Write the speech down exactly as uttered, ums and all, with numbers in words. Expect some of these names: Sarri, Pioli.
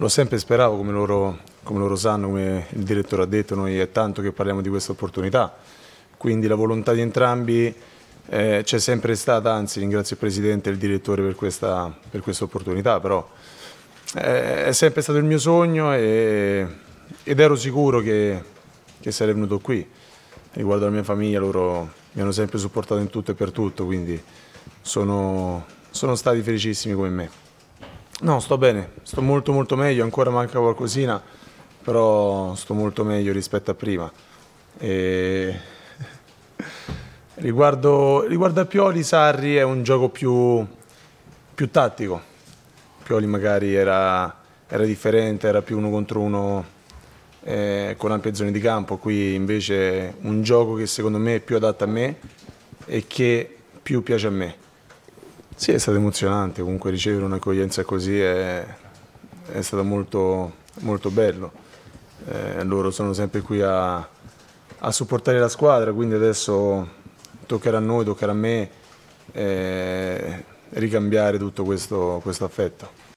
L'ho sempre sperato, come loro, come loro sanno, come il direttore ha detto, noi è tanto che parliamo di questa opportunità, quindi la volontà di entrambi eh, c'è sempre stata, anzi ringrazio il Presidente e il direttore per questa, per questa opportunità, però eh, è sempre stato il mio sogno e, ed ero sicuro che, che sarei venuto qui. Riguardo alla mia famiglia, loro mi hanno sempre supportato in tutto e per tutto, quindi sono, sono stati felicissimi come me. No, sto bene, sto molto molto meglio, ancora manca qualcosina, però sto molto meglio rispetto a prima. E... Riguardo, riguardo a Pioli, Sarri è un gioco più, più tattico. Pioli magari era, era differente, era più uno contro uno, Eh, con ampie zone di campo. Qui invece un gioco che secondo me è più adatto a me e che più piace a me. Sì, è stato emozionante, comunque ricevere un'accoglienza così è, è stato molto, molto bello. Eh, loro sono sempre qui a, a supportare la squadra, quindi adesso toccherà a noi, toccherà a me eh, ricambiare tutto questo, questo affetto.